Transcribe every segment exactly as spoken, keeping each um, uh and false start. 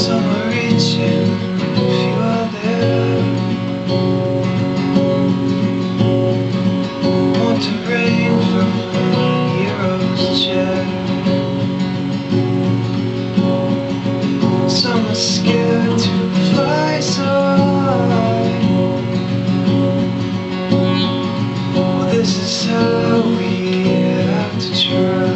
summer reaching if you are there. Want to rain from a hero's chair. Some are scared to fly so high. Well, this is how we have to try.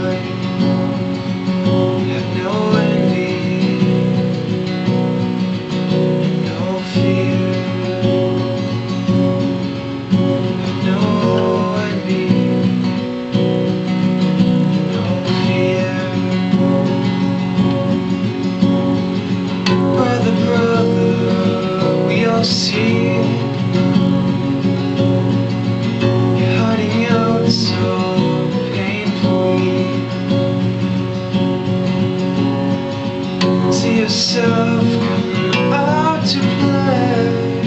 See, you're hiding out so painfully. See yourself come out to play.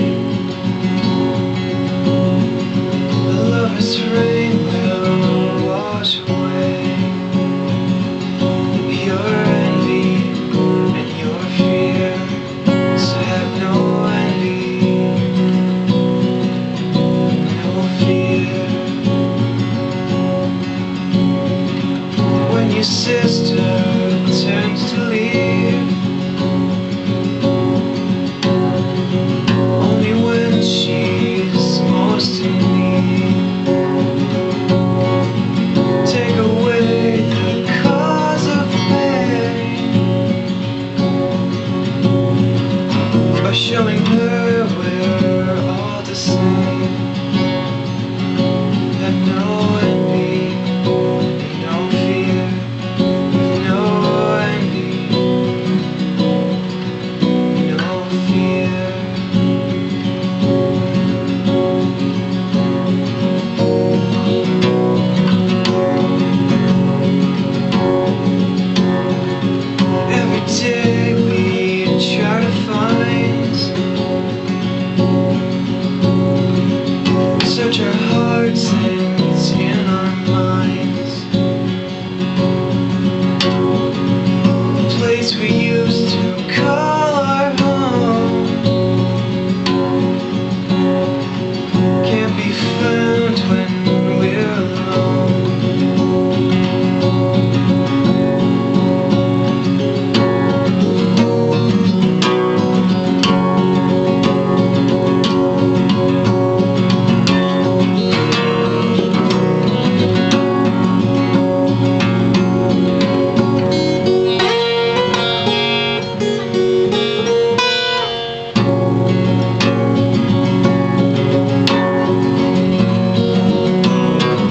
The lover's rain will wash away your envy and your fear. So have no your sister turns to leave. Only when she's most in need. Take away the cause of pain by showing her we're all the same. Search our hearts and it's in our minds. The place we used to call